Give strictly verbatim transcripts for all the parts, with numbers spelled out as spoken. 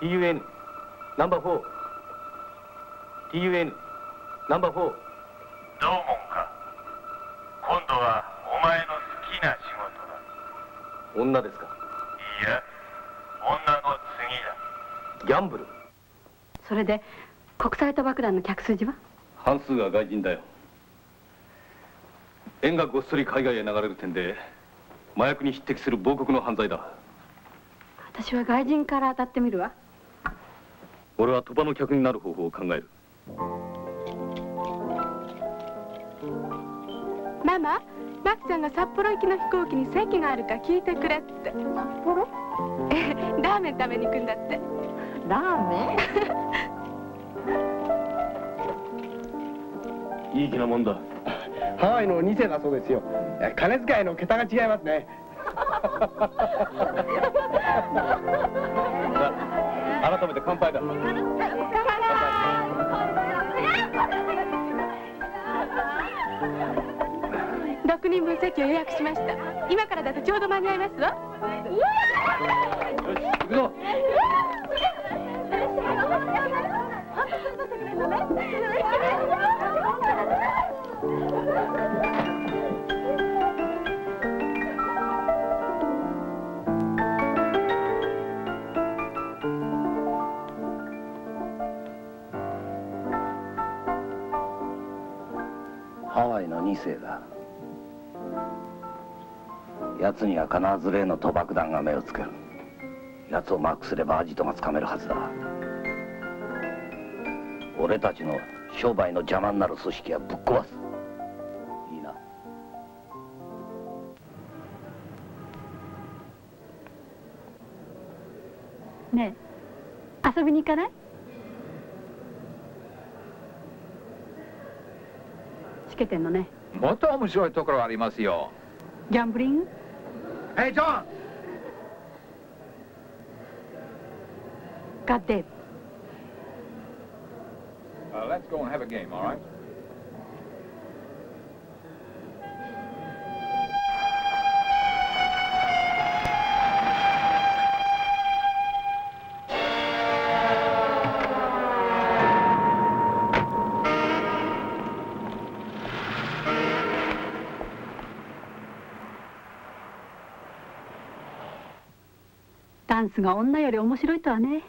TUN ナンバーフォー TUN ナンバーフォーどうもんか。今度はお前の好きな仕事だ。女ですか？いや、女の次だ。ギャンブル。それで国際賭博団の客筋は半数が外人だよ。円がごっそり海外へ流れる点で麻薬に匹敵する亡国の犯罪だ。私は外人から当たってみるわ。俺は賭場の客になる方法を考える。ママ、マキちゃんが札幌行きの飛行機に席があるか聞いてくれって。札幌？え、ラーメン食べに行くんだって。ラーメンいい気なもんだ。ハワイのに世だそうですよ。金遣いの桁が違いますね。改めて乾杯だ。乾杯。ろくにんぶん席を予約しました。今からだとちょうど間に合いますわ。よし、行くぞ。ハワイのに世だ。奴には必ず例の賭博団が目をつける。奴をマークすればアジトがつかめるはずだ。俺たちの商売の邪魔になる組織はぶっ壊す。いいな。ねえ、遊びに行かない？しけてんのね。もっと面白いところありますよ。ギャンブリング？えい、ジョン！ガッデーブ。Uh, let's go and have a game, all right?ダンスが女より面白いとはね。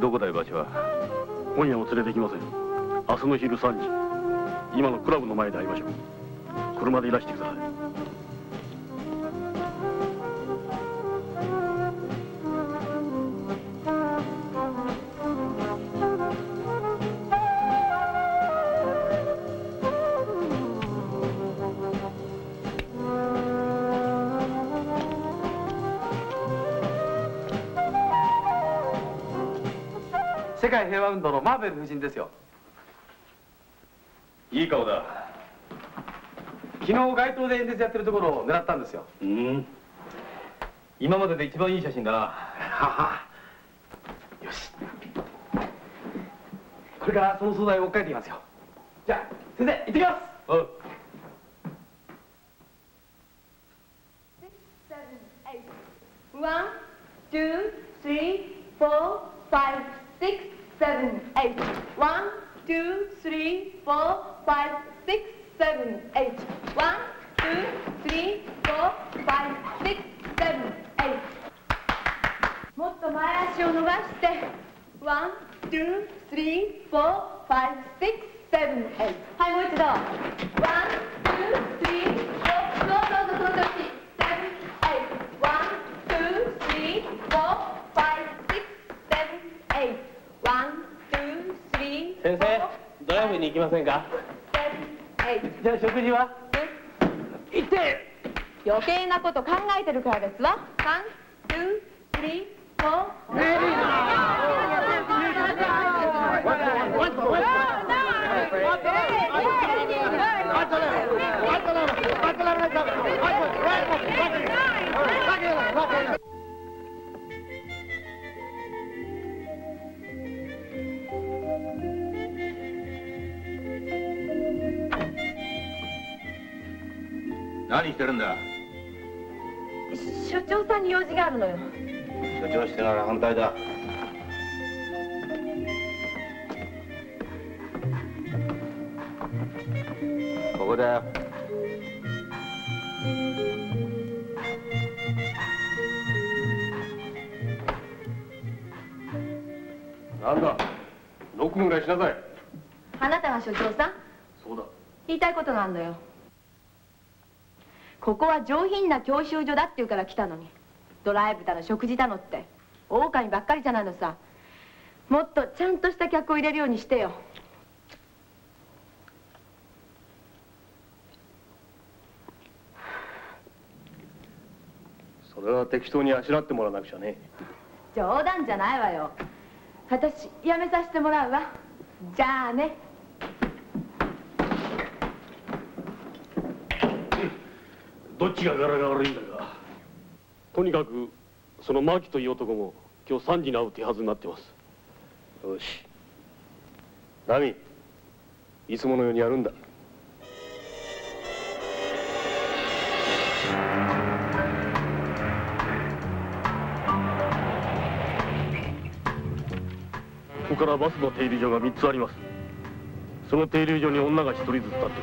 どこだい、バチは。今夜も連れてきません。明日の昼さんじ、今のクラブの前で会いましょう。車でいらしてください。世界平和運動のマーベル夫人ですよ。いい顔だ。昨日街頭で演説やってるところを狙ったんですよ。うん、今までで一番いい写真だな。ははよし、これからその素材を追っかけていますよ。じゃあ先生、行ってきます。うん。もっと前足を伸ばしていち に さん よん ご ろく なな はち。はい、もう一度いち に さん よん。どうぞどうぞ、その調子。セブン エイト いち に さん よん ご ろく なな はち。きませんか。じゃあ食事は行って、余計なこと考えてるからですわ。ワン、ツー、スリー、フォー。レディーナー何してるんだ。所長さんに用事があるのよ。所長してなら反対だ。ここだよ。なんだ、ノックぐらいしなさい。あなたが所長さん。そうだ。言いたいことがあるのよ。ここは上品な教習所だって言うから来たのに、ドライブだの食事だのって狼ばっかりじゃないのさ。もっとちゃんとした客を入れるようにしてよ。それは適当にあしらってもらわなくちゃね。冗談じゃないわよ。私やめさせてもらうわ。じゃあね。どっちが柄が悪いんだか。とにかくそのマキという男も今日さんじに会う手はずになってます。よし、ナミ、いつものようにやるんだ。ここからバスの停留所がみっつあります。その停留所に女がひとりずつ立って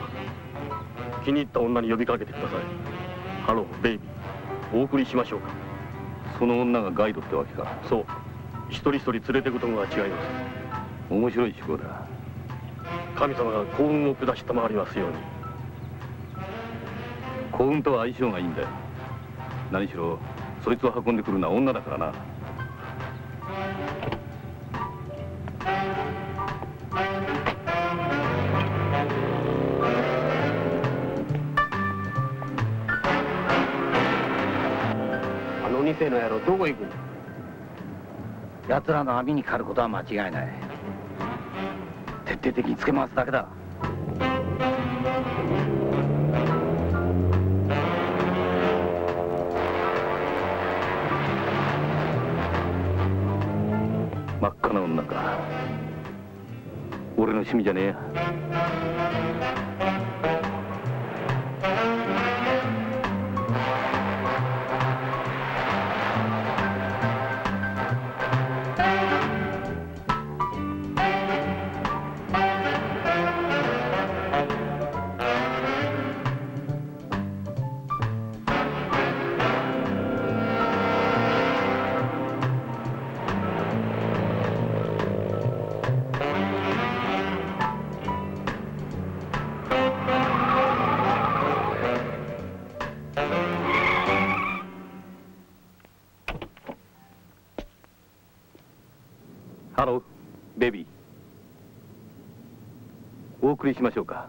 ます。気に入った女に呼びかけてください。ハローベイビー、お送りしましょうか。その女がガイドってわけか。そう、一人一人連れていくとこが違います。面白い趣向だ。神様が幸運を下したまわりますように。幸運とは相性がいいんだよ。何しろそいつを運んでくるのは女だからな。の野郎、どこ行くの。奴らの網にかかることは間違いない。徹底的につけ回すだけだ。真っ赤な女か。俺の趣味じゃねえや。お送りしましょうか。